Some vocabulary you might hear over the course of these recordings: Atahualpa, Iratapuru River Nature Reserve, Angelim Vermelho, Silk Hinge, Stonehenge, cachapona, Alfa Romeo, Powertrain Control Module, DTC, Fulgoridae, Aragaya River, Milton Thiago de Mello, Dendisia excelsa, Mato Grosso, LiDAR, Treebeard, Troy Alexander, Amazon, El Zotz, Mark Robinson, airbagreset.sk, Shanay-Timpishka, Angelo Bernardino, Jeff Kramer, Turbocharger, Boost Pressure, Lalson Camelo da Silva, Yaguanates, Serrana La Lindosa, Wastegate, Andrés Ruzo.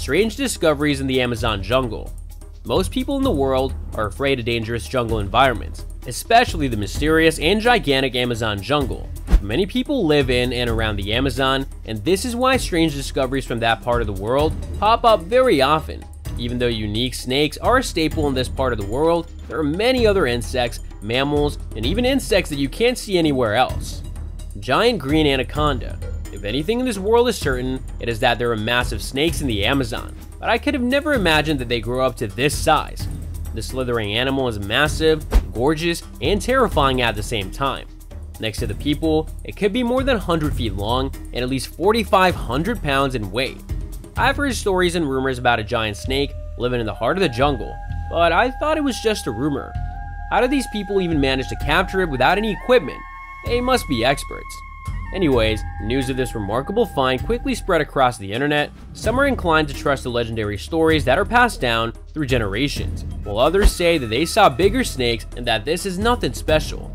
Strange discoveries in the Amazon jungle. Most people in the world are afraid of dangerous jungle environments, especially the mysterious and gigantic Amazon jungle. Many people live in and around the Amazon, and this is why strange discoveries from that part of the world pop up very often. Even though unique snakes are a staple in this part of the world, there are many other insects, mammals, and even insects that you can't see anywhere else. Giant green anaconda. If anything in this world is certain, it is that there are massive snakes in the Amazon, but I could have never imagined that they grow up to this size. The slithering animal is massive, gorgeous, and terrifying at the same time. Next to the people, it could be more than 100 feet long and at least 4,500 pounds in weight. I've heard stories and rumors about a giant snake living in the heart of the jungle, but I thought it was just a rumor. How did these people even manage to capture it without any equipment? They must be experts. Anyways, news of this remarkable find quickly spread across the internet. Some are inclined to trust the legendary stories that are passed down through generations, while others say that they saw bigger snakes and that this is nothing special.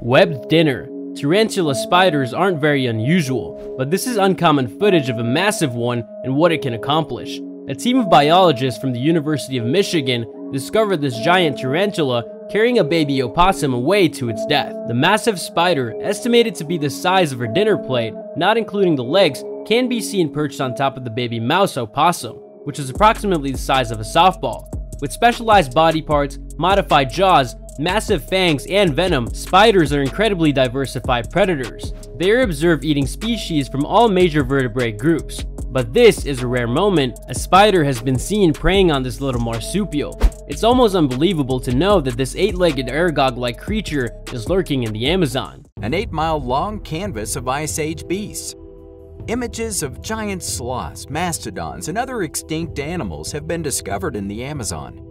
Webbed dinner. Tarantula spiders aren't very unusual, but this is uncommon footage of a massive one and what it can accomplish. A team of biologists from the University of Michigan discovered this giant tarantula carrying a baby opossum away to its death. The massive spider, estimated to be the size of her dinner plate, not including the legs, can be seen perched on top of the baby mouse opossum, which is approximately the size of a softball. With specialized body parts, modified jaws, massive fangs, and venom, spiders are incredibly diversified predators. They are observed eating species from all major vertebrate groups. But this is a rare moment. A spider has been seen preying on this little marsupial. It's almost unbelievable to know that this eight-legged ergog-like creature is lurking in the Amazon. An 8-mile-long canvas of Ice Age beasts. Images of giant sloths, mastodons, and other extinct animals have been discovered in the Amazon.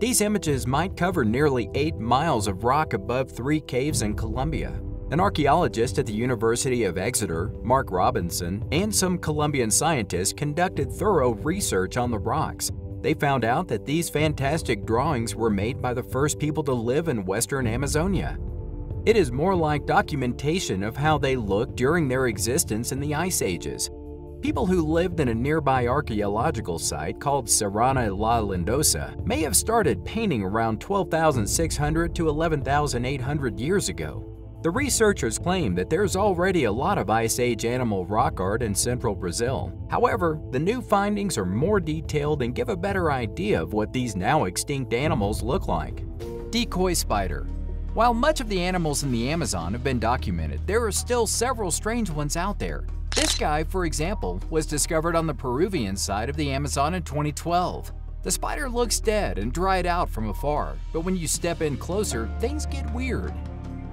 These images might cover nearly 8 miles of rock above 3 caves in Colombia. An archaeologist at the University of Exeter, Mark Robinson, and some Colombian scientists conducted thorough research on the rocks. They found out that these fantastic drawings were made by the first people to live in Western Amazonia. It is more like documentation of how they looked during their existence in the Ice Ages. People who lived in a nearby archaeological site called Serrana La Lindosa may have started painting around 12,600 to 11,800 years ago. The researchers claim that there's already a lot of Ice Age animal rock art in central Brazil. However, the new findings are more detailed and give a better idea of what these now extinct animals look like. Decoy spider. While much of the animals in the Amazon have been documented, there are still several strange ones out there. This guy, for example, was discovered on the Peruvian side of the Amazon in 2012. The spider looks dead and dried out from afar, but when you step in closer, things get weird.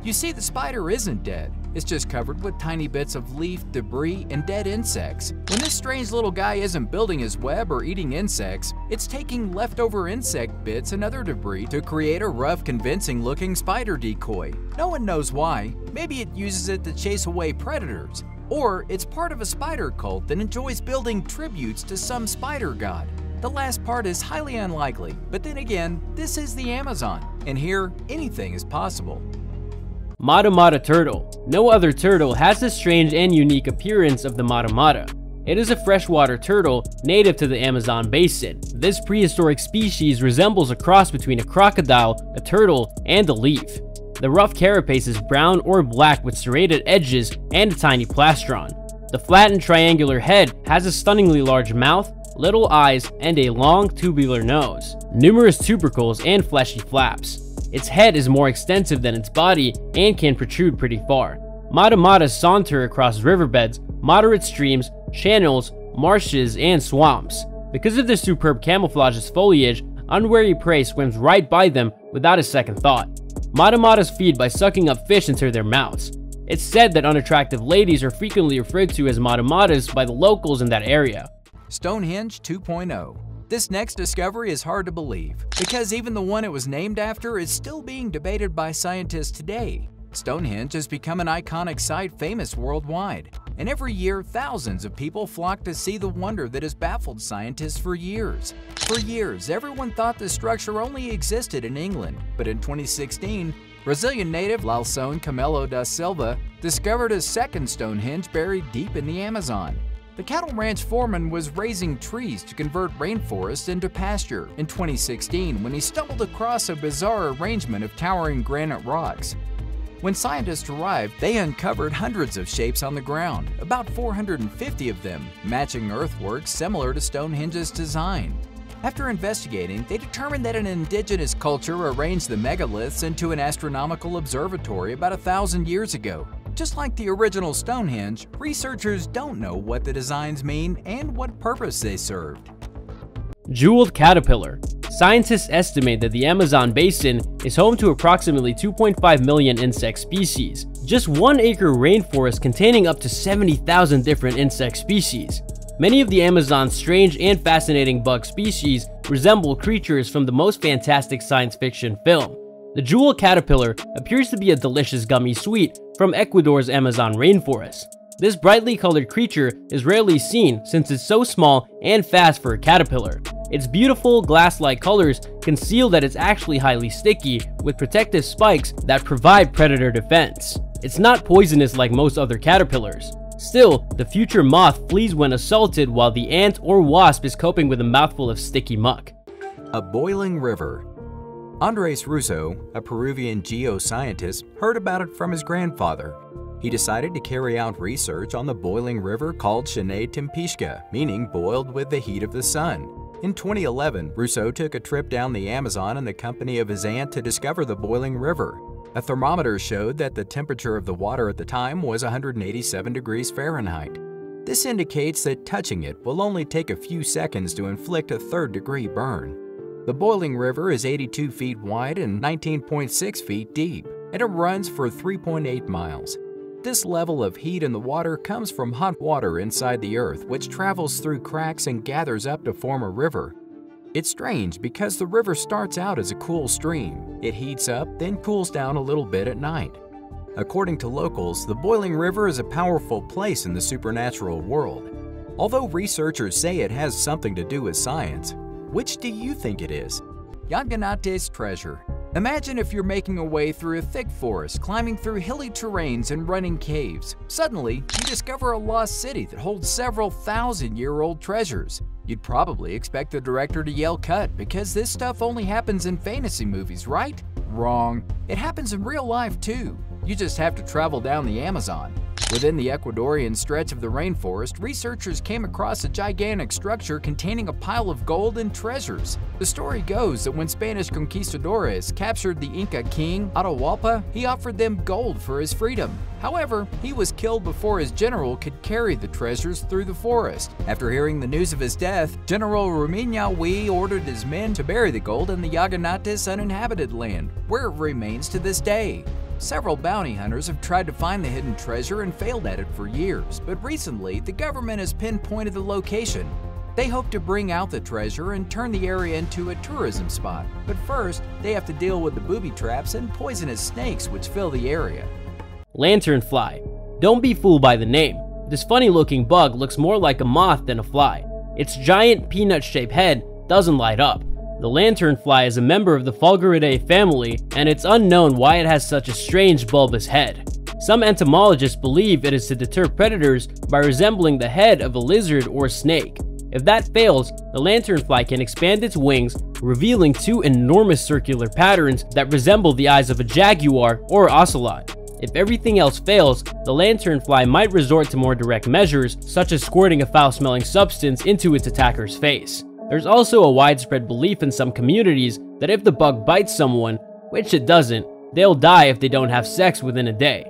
You see, the spider isn't dead. It's just covered with tiny bits of leaf, debris, and dead insects. When this strange little guy isn't building his web or eating insects, it's taking leftover insect bits and other debris to create a rough, convincing-looking spider decoy. No one knows why. Maybe it uses it to chase away predators. Or it's part of a spider cult that enjoys building tributes to some spider god. The last part is highly unlikely, but then again, this is the Amazon, and here, anything is possible. Mata-mata turtle. No other turtle has the strange and unique appearance of the mata-mata. It is a freshwater turtle native to the Amazon basin. This prehistoric species resembles a cross between a crocodile, a turtle, and a leaf. The rough carapace is brown or black with serrated edges and a tiny plastron. The flattened triangular head has a stunningly large mouth, little eyes, and a long tubular nose, numerous tubercles, and fleshy flaps. Its head is more extensive than its body and can protrude pretty far. Mata-mata saunter across riverbeds, moderate streams, channels, marshes, and swamps. Because of their superb camouflage's foliage, unwary prey swims right by them without a second thought. Mata-matas feed by sucking up fish into their mouths. It's said that unattractive ladies are frequently referred to as mata-matas by the locals in that area. Stonehenge 2.0. This next discovery is hard to believe, because even the one it was named after is still being debated by scientists today. Stonehenge has become an iconic site famous worldwide, and every year thousands of people flock to see the wonder that has baffled scientists for years. For years, everyone thought the structure only existed in England, but in 2016, Brazilian native Lalson Camelo da Silva discovered a second Stonehenge buried deep in the Amazon. The cattle ranch foreman was raising trees to convert rainforest into pasture in 2016 when he stumbled across a bizarre arrangement of towering granite rocks. When scientists arrived, they uncovered hundreds of shapes on the ground, about 450 of them, matching earthworks similar to Stonehenge's design. After investigating, they determined that an indigenous culture arranged the megaliths into an astronomical observatory about 1,000 years ago. Just like the original Stonehenge, researchers don't know what the designs mean and what purpose they served. Jeweled caterpillar. Scientists estimate that the Amazon basin is home to approximately 2.5 million insect species, just 1 acre rainforest containing up to 70,000 different insect species. Many of the Amazon's strange and fascinating bug species resemble creatures from the most fantastic science fiction film. The jeweled caterpillar appears to be a delicious gummy sweet from Ecuador's Amazon rainforest. This brightly colored creature is rarely seen since it's so small and fast for a caterpillar. Its beautiful glass-like colors conceal that it's actually highly sticky, with protective spikes that provide predator defense. It's not poisonous like most other caterpillars. Still, the future moth flees when assaulted while the ant or wasp is coping with a mouthful of sticky muck. A boiling river. Andrés Ruzo, a Peruvian geoscientist, heard about it from his grandfather. He decided to carry out research on the boiling river called Shanay-Timpishka, meaning boiled with the heat of the sun. In 2011, Russo took a trip down the Amazon in the company of his aunt to discover the boiling river. A thermometer showed that the temperature of the water at the time was 187 degrees Fahrenheit. This indicates that touching it will only take a few seconds to inflict a third-degree burn. The boiling river is 82 feet wide and 19.6 feet deep, and it runs for 3.8 miles. This level of heat in the water comes from hot water inside the earth, which travels through cracks and gathers up to form a river. It's strange because the river starts out as a cool stream. It heats up, then cools down a little bit at night. According to locals, the boiling river is a powerful place in the supernatural world. Although researchers say it has something to do with science, which do you think it is? Yaguanates treasure. Imagine if you're making a way through a thick forest, climbing through hilly terrains and running caves. Suddenly, you discover a lost city that holds several thousand-year-old treasures. You'd probably expect the director to yell cut because this stuff only happens in fantasy movies, right? Wrong. It happens in real life too. You just have to travel down the Amazon. Within the Ecuadorian stretch of the rainforest, researchers came across a gigantic structure containing a pile of gold and treasures. The story goes that when Spanish conquistadores captured the Inca king, Atahualpa, he offered them gold for his freedom. However, he was killed before his general could carry the treasures through the forest. After hearing the news of his death, General Rumiñahui ordered his men to bury the gold in the Yaguanates uninhabited land, where it remains to this day. Several bounty hunters have tried to find the hidden treasure and failed at it for years, but recently the government has pinpointed the location. They hope to bring out the treasure and turn the area into a tourism spot, but first they have to deal with the booby traps and poisonous snakes which fill the area. Lanternfly. Don't be fooled by the name. This funny-looking bug looks more like a moth than a fly. Its giant peanut-shaped head doesn't light up. The lanternfly is a member of the Fulgoridae family, and it's unknown why it has such a strange bulbous head. Some entomologists believe it is to deter predators by resembling the head of a lizard or snake. If that fails, the lanternfly can expand its wings, revealing two enormous circular patterns that resemble the eyes of a jaguar or ocelot. If everything else fails, the lanternfly might resort to more direct measures, such as squirting a foul-smelling substance into its attacker's face. There's also a widespread belief in some communities that if the bug bites someone, which it doesn't, they'll die if they don't have sex within a day.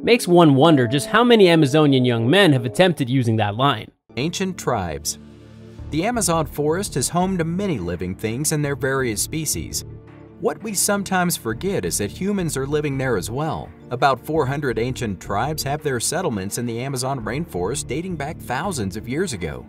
Makes one wonder just how many Amazonian young men have attempted using that line. Ancient tribes. The Amazon forest is home to many living things and their various species. What we sometimes forget is that humans are living there as well. About 400 ancient tribes have their settlements in the Amazon rainforest dating back thousands of years ago.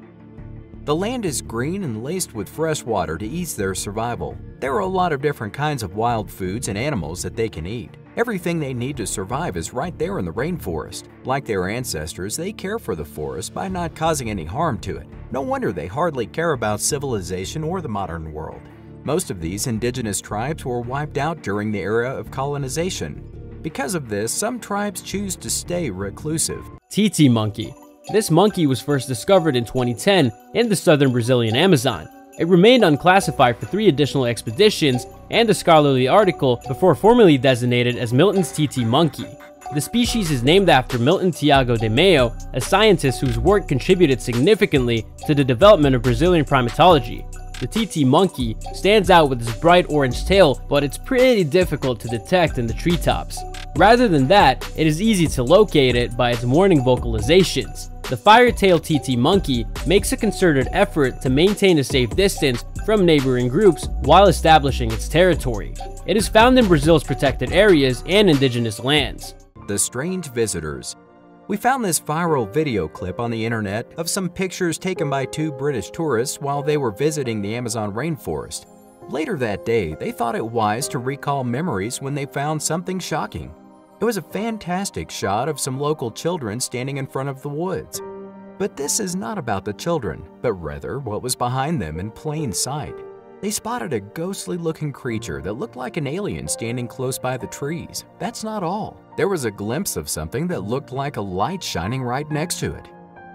The land is green and laced with fresh water to ease their survival. There are a lot of different kinds of wild foods and animals that they can eat. Everything they need to survive is right there in the rainforest. Like their ancestors, they care for the forest by not causing any harm to it. No wonder they hardly care about civilization or the modern world. Most of these indigenous tribes were wiped out during the era of colonization. Because of this, some tribes choose to stay reclusive. Tsetse monkey. This monkey was first discovered in 2010 in the southern Brazilian Amazon. It remained unclassified for 3 additional expeditions and a scholarly article before formally designated as Milton's TT monkey. The species is named after Milton Thiago de Mello, a scientist whose work contributed significantly to the development of Brazilian primatology. The TT monkey stands out with its bright orange tail, but it's pretty difficult to detect in the treetops. Rather than that, it is easy to locate it by its morning vocalizations. The firetail TT monkey makes a concerted effort to maintain a safe distance from neighboring groups while establishing its territory. It is found in Brazil's protected areas and indigenous lands. The strange visitors. We found this viral video clip on the internet of some pictures taken by 2 British tourists while they were visiting the Amazon rainforest. Later that day, they thought it wise to recall memories when they found something shocking. It was a fantastic shot of some local children standing in front of the woods. But this is not about the children, but rather what was behind them in plain sight. They spotted a ghostly-looking creature that looked like an alien standing close by the trees. That's not all. There was a glimpse of something that looked like a light shining right next to it.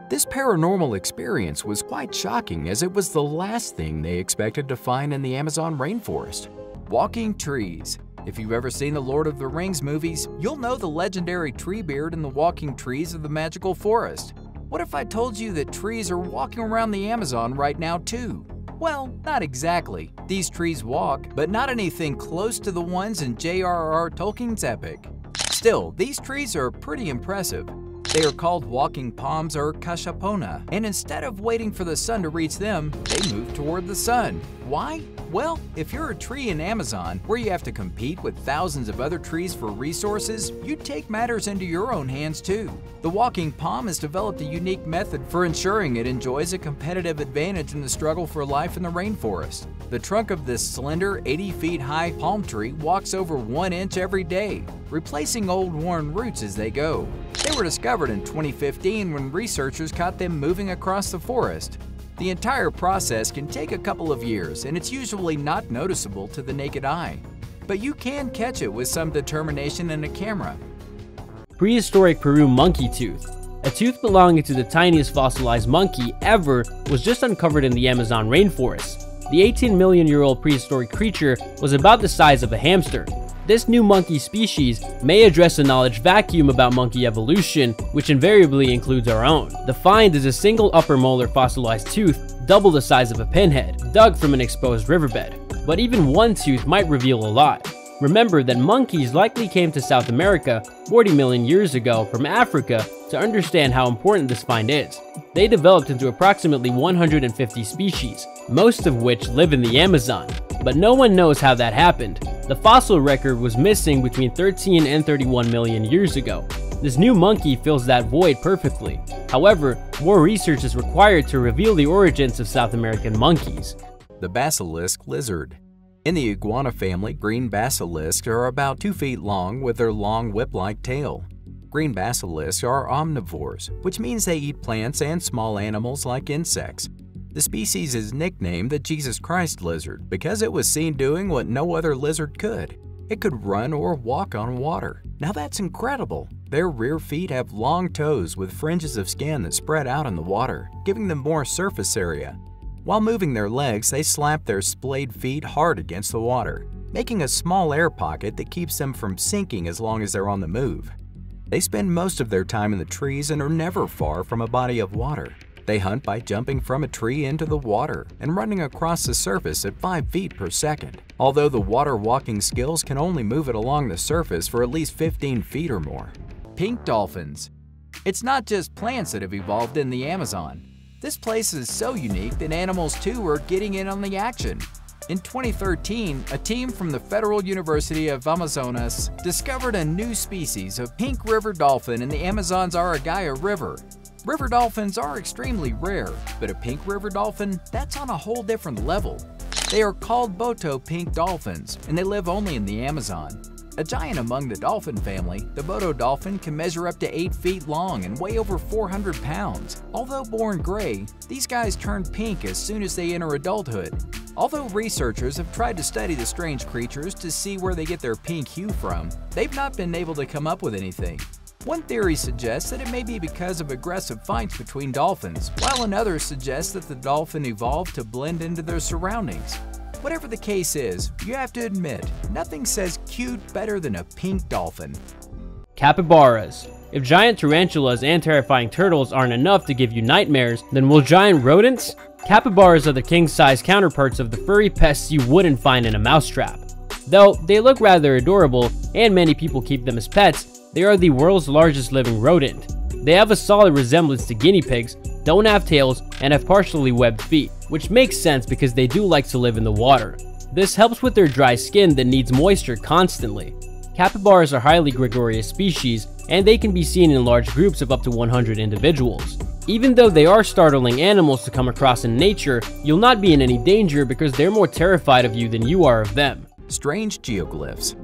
This paranormal experience was quite shocking as it was the last thing they expected to find in the Amazon rainforest. Walking trees. If you've ever seen the Lord of the Rings movies, you'll know the legendary Treebeard and the walking trees of the magical forest. What if I told you that trees are walking around the Amazon right now too? Well, not exactly. These trees walk, but not anything close to the ones in J.R.R. Tolkien's epic. Still, these trees are pretty impressive. They are called walking palms or cachapona, and instead of waiting for the sun to reach them, they move toward the sun. Why? Well, if you're a tree in Amazon, where you have to compete with thousands of other trees for resources, you take matters into your own hands too. The walking palm has developed a unique method for ensuring it enjoys a competitive advantage in the struggle for life in the rainforest. The trunk of this slender, 80 feet high palm tree walks over 1 inch every day, replacing old worn roots as they go. They were discovered in 2015 when researchers caught them moving across the forest. The entire process can take a couple of years, and it's usually not noticeable to the naked eye. But you can catch it with some determination and a camera. Prehistoric Peru monkey tooth. A tooth belonging to the tiniest fossilized monkey ever was just uncovered in the Amazon rainforest. The 18-million-year-old prehistoric creature was about the size of a hamster. This new monkey species may address a knowledge vacuum about monkey evolution, which invariably includes our own. The find is a single upper molar fossilized tooth, double the size of a pinhead, dug from an exposed riverbed. But even one tooth might reveal a lot. Remember that monkeys likely came to South America 40 million years ago from Africa to understand how important this find is. They developed into approximately 150 species, most of which live in the Amazon. But no one knows how that happened. The fossil record was missing between 13 and 31 million years ago. This new monkey fills that void perfectly. However, more research is required to reveal the origins of South American monkeys. The basilisk lizard. In the iguana family, green basilisks are about 2 feet long with their long whip-like tail. Green basilisks are omnivores, which means they eat plants and small animals like insects. The species is nicknamed the Jesus Christ lizard because it was seen doing what no other lizard could. It could run or walk on water. Now that's incredible! Their rear feet have long toes with fringes of skin that spread out in the water, giving them more surface area. While moving their legs, they slap their splayed feet hard against the water, making a small air pocket that keeps them from sinking as long as they're on the move. They spend most of their time in the trees and are never far from a body of water. They hunt by jumping from a tree into the water and running across the surface at 5 feet per second, although the water walking skills can only move it along the surface for at least 15 feet or more. Pink dolphins. It's not just plants that have evolved in the Amazon. This place is so unique that animals too are getting in on the action. In 2013, a team from the Federal University of Amazonas discovered a new species of pink river dolphin in the Amazon's Aragaya River. River dolphins are extremely rare, but a pink river dolphin, that's on a whole different level. They are called Boto pink dolphins, and they live only in the Amazon. A giant among the dolphin family, the Boto dolphin can measure up to 8 feet long and weigh over 400 pounds. Although born gray, these guys turn pink as soon as they enter adulthood. Although researchers have tried to study the strange creatures to see where they get their pink hue from, they've not been able to come up with anything. One theory suggests that it may be because of aggressive fights between dolphins, while another suggests that the dolphin evolved to blend into their surroundings. Whatever the case is, you have to admit, nothing says cute better than a pink dolphin. Capybaras. If giant tarantulas and terrifying turtles aren't enough to give you nightmares, then will giant rodents? Capybaras are the king-sized counterparts of the furry pests you wouldn't find in a mousetrap. Though they look rather adorable, and many people keep them as pets, they are the world's largest living rodent. They have a solid resemblance to guinea pigs, don't have tails, and have partially webbed feet, which makes sense because they do like to live in the water. This helps with their dry skin that needs moisture constantly. Capybaras are highly gregarious species, and they can be seen in large groups of up to 100 individuals. Even though they are startling animals to come across in nature, you'll not be in any danger because they're more terrified of you than you are of them. Strange geoglyphs.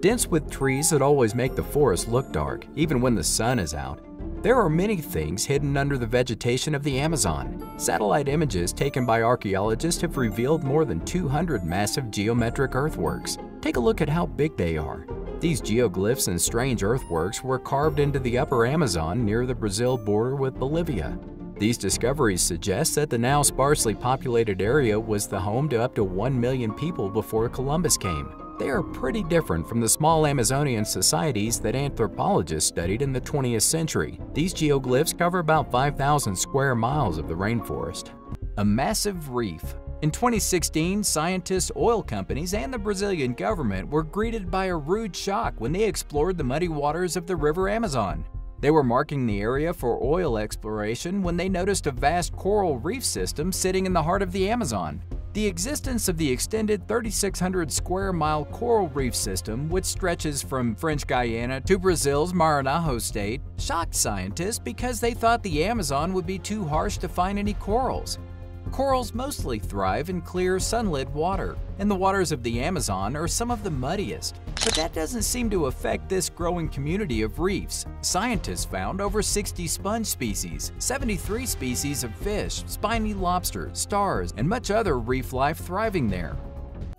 Dense with trees that always make the forest look dark, even when the sun is out, there are many things hidden under the vegetation of the Amazon. Satellite images taken by archaeologists have revealed more than 200 massive geometric earthworks. Take a look at how big they are. These geoglyphs and strange earthworks were carved into the upper Amazon near the Brazil border with Bolivia. These discoveries suggest that the now sparsely populated area was the home to up to 1 million people before Columbus came. They are pretty different from the small Amazonian societies that anthropologists studied in the 20th century. These geoglyphs cover about 5,000 square miles of the rainforest. A massive reef. In 2016, scientists, oil companies, and the Brazilian government were greeted by a rude shock when they explored the muddy waters of the River Amazon. They were marking the area for oil exploration when they noticed a vast coral reef system sitting in the heart of the Amazon. The existence of the extended 3,600 square mile coral reef system, which stretches from French Guiana to Brazil's Maranhão state, shocked scientists because they thought the Amazon would be too harsh to find any corals. Corals mostly thrive in clear, sunlit water, and the waters of the Amazon are some of the muddiest. But that doesn't seem to affect this growing community of reefs. Scientists found over 60 sponge species, 73 species of fish, spiny lobster, stars, and much other reef life thriving there.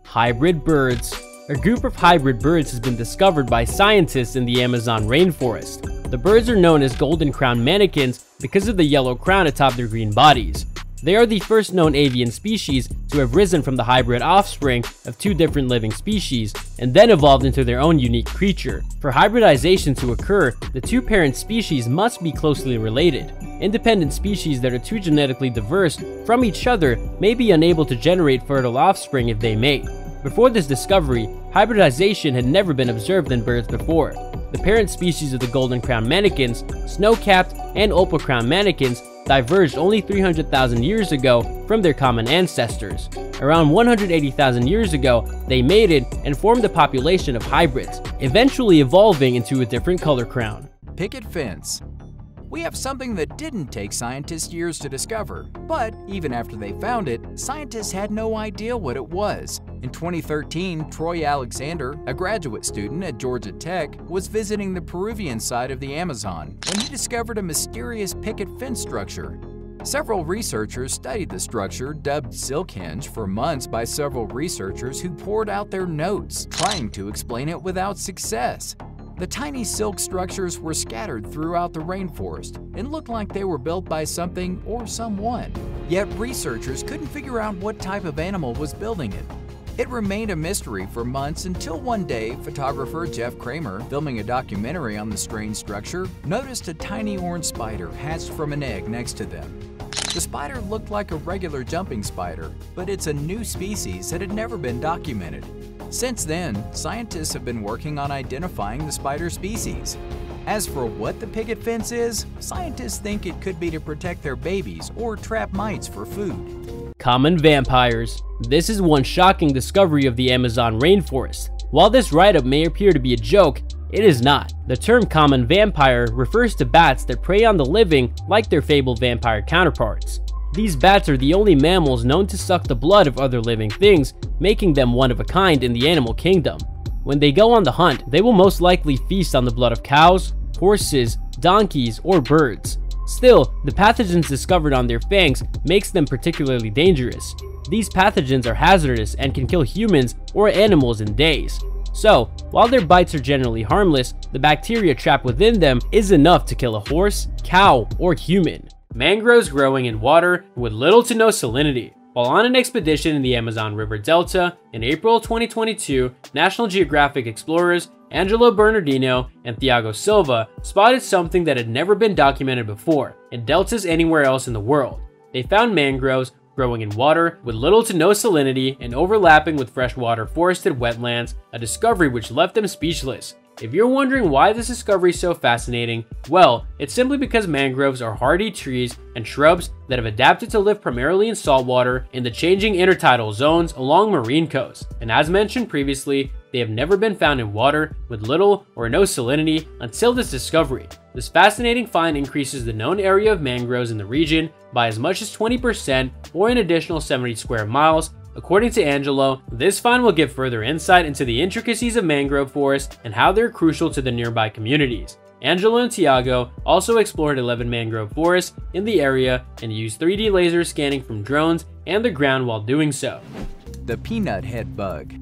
Hybrid birds. A group of hybrid birds has been discovered by scientists in the Amazon rainforest. The birds are known as golden-crowned mannikins because of the yellow crown atop their green bodies. They are the first known avian species to have risen from the hybrid offspring of two different living species and then evolved into their own unique creature. For hybridization to occur, the two parent species must be closely related. Independent species that are too genetically diverse from each other may be unable to generate fertile offspring if they mate. Before this discovery, hybridization had never been observed in birds before. The parent species of the golden-crowned mannikins, snow-capped, and opal-crowned mannikins diverged only 300,000 years ago from their common ancestors. Around 180,000 years ago, they mated and formed a population of hybrids, eventually evolving into a different color crown. Picket fence. We have something that didn't take scientists years to discover, but even after they found it, scientists had no idea what it was. In 2013, Troy Alexander, a graduate student at Georgia Tech, was visiting the Peruvian side of the Amazon when he discovered a mysterious picket fence structure. Several researchers studied the structure, dubbed Silk Hinge, for months by several researchers who poured out their notes, trying to explain it without success. The tiny silk structures were scattered throughout the rainforest and looked like they were built by something or someone. Yet researchers couldn't figure out what type of animal was building it. It remained a mystery for months until one day, photographer Jeff Kramer, filming a documentary on the strange structure, noticed a tiny orange spider hatched from an egg next to them. The spider looked like a regular jumping spider, but it's a new species that had never been documented. Since then, scientists have been working on identifying the spider species. As for what the picket fence is, scientists think it could be to protect their babies or trap mites for food. Common vampires. This is one shocking discovery of the Amazon rainforest. While this write-up may appear to be a joke, it is not. The term common vampire refers to bats that prey on the living like their fabled vampire counterparts. These bats are the only mammals known to suck the blood of other living things, making them one of a kind in the animal kingdom. When they go on the hunt, they will most likely feast on the blood of cows, horses, donkeys, or birds. Still, the pathogens discovered on their fangs makes them particularly dangerous. These pathogens are hazardous and can kill humans or animals in days. So, While their bites are generally harmless, the bacteria trapped within them is enough to kill a horse, cow, or human. Mangroves growing in water with little to no salinity. While on an expedition in the Amazon River Delta, in April 2022, National Geographic explorers Angelo Bernardino and Thiago Silva spotted something that had never been documented before in deltas anywhere else in the world. They found mangroves growing in water with little to no salinity and overlapping with freshwater forested wetlands, a discovery which left them speechless. If you're wondering why this discovery is so fascinating, well, it's simply because mangroves are hardy trees and shrubs that have adapted to live primarily in saltwater in the changing intertidal zones along marine coasts. And as mentioned previously, they have never been found in water with little or no salinity until this discovery. This fascinating find increases the known area of mangroves in the region by as much as 20% or an additional 70 square miles. According to Angelo, this find will give further insight into the intricacies of mangrove forests and how they're crucial to the nearby communities. Angelo and Thiago also explored 11 mangrove forests in the area and used 3D laser scanning from drones and the ground while doing so. The peanut head bug.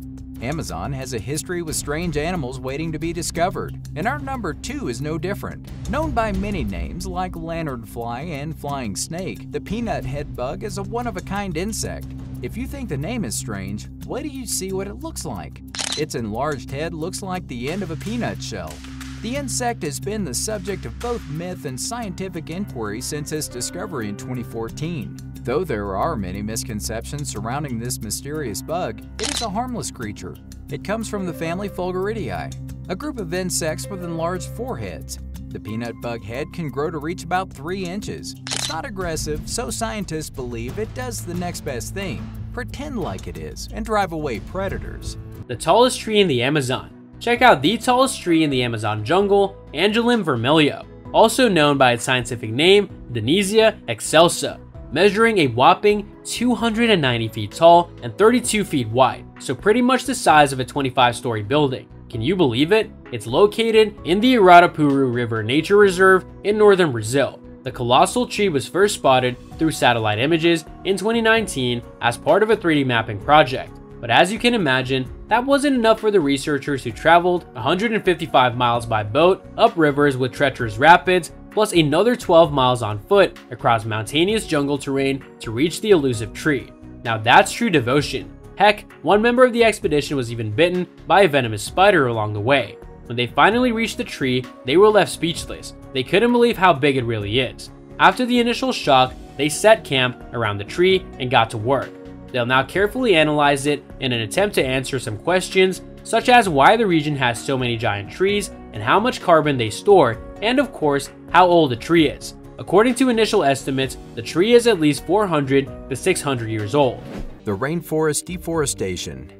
Amazon has a history with strange animals waiting to be discovered, and our number 2 is no different. Known by many names like lanternfly and flying snake, the peanut head bug is a one-of-a-kind insect. If you think the name is strange, wait till you see what it looks like. Its enlarged head looks like the end of a peanut shell. The insect has been the subject of both myth and scientific inquiry since its discovery in 2014. Though there are many misconceptions surrounding this mysterious bug, it is a harmless creature. It comes from the family Fulgoridae, a group of insects with enlarged foreheads. The peanut bug head can grow to reach about 3 inches. It's not aggressive, so scientists believe it does the next best thing, pretend like it is, and drive away predators. The tallest tree in the Amazon. Check out the tallest tree in the Amazon jungle, Angelim Vermelho, also known by its scientific name, Dendisia excelsa, measuring a whopping 290 feet tall and 32 feet wide, so pretty much the size of a 25-story building. Can you believe it? It's located in the Iratapuru River Nature Reserve in northern Brazil. The colossal tree was first spotted through satellite images in 2019 as part of a 3D mapping project. But as you can imagine, that wasn't enough for the researchers who traveled 155 miles by boat up rivers with treacherous rapids, plus another 12 miles on foot across mountainous jungle terrain to reach the elusive tree. Now that's true devotion. Heck, one member of the expedition was even bitten by a venomous spider along the way. When they finally reached the tree, they were left speechless. They couldn't believe how big it really is. After the initial shock, they set camp around the tree and got to work. They'll now carefully analyze it in an attempt to answer some questions, such as why the region has so many giant trees and how much carbon they store, and of course, how old the tree is. According to initial estimates, the tree is at least 400 to 600 years old. The rainforest deforestation.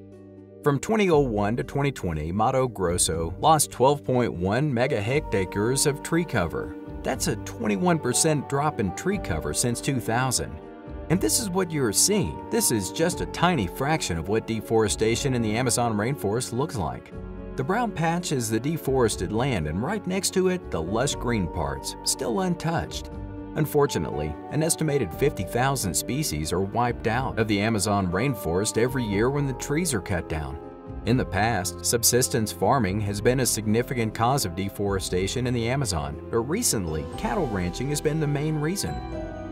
From 2001 to 2020, Mato Grosso lost 12.1 megahectares of tree cover. That's a 21% drop in tree cover since 2000. And this is what you're seeing. This is just a tiny fraction of what deforestation in the Amazon rainforest looks like. The brown patch is the deforested land, and right next to it, the lush green parts, still untouched. Unfortunately, an estimated 50,000 species are wiped out of the Amazon rainforest every year when the trees are cut down. In the past, subsistence farming has been a significant cause of deforestation in the Amazon, but recently, cattle ranching has been the main reason.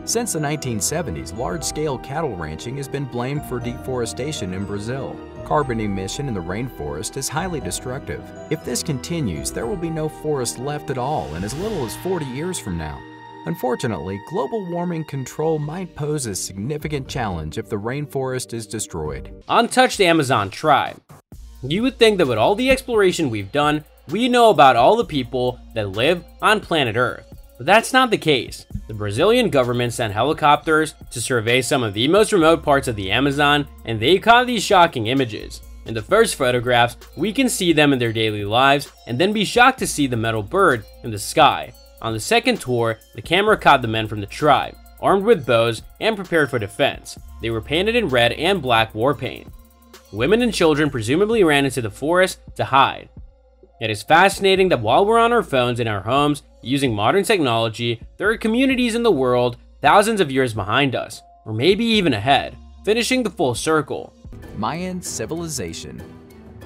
Since the 1970s, large-scale cattle ranching has been blamed for deforestation in Brazil. Carbon emission in the rainforest is highly destructive. If this continues, there will be no forest left at all in as little as 40 years from now. Unfortunately, global warming control might pose a significant challenge if the rainforest is destroyed. Untouched Amazon tribe. You would think that with all the exploration we've done, we know about all the people that live on planet Earth. But that's not the case. The Brazilian government sent helicopters to survey some of the most remote parts of the Amazon, and they caught these shocking images. In the first photographs, we can see them in their daily lives and then be shocked to see the metal bird in the sky. On the second tour, the camera caught the men from the tribe, armed with bows and prepared for defense. They were painted in red and black war paint. Women and children presumably ran into the forest to hide. It is fascinating that while we're on our phones in our homes, using modern technology, there are communities in the world thousands of years behind us, or maybe even ahead, finishing the full circle. Mayan civilization.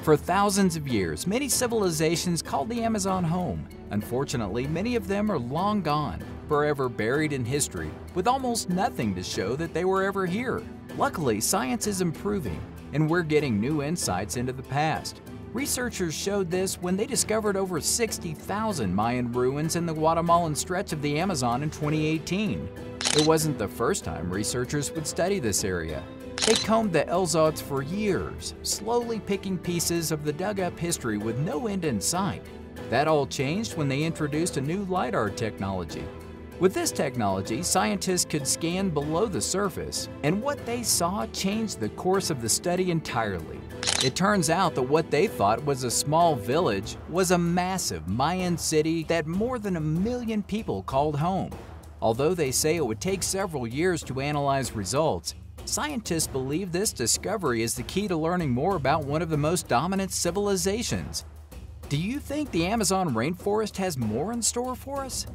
For thousands of years, many civilizations called the Amazon home. Unfortunately, many of them are long gone, forever buried in history, with almost nothing to show that they were ever here. Luckily, science is improving, and we're getting new insights into the past. Researchers showed this when they discovered over 60,000 Mayan ruins in the Guatemalan stretch of the Amazon in 2018. It wasn't the first time researchers would study this area. They combed the El Zotz for years, slowly picking pieces of the dug-up history with no end in sight. That all changed when they introduced a new LiDAR technology. With this technology, scientists could scan below the surface, and what they saw changed the course of the study entirely. It turns out that what they thought was a small village was a massive Mayan city that more than 1 million people called home. Although they say it would take several years to analyze results, scientists believe this discovery is the key to learning more about one of the most dominant civilizations. Do you think the Amazon rainforest has more in store for us?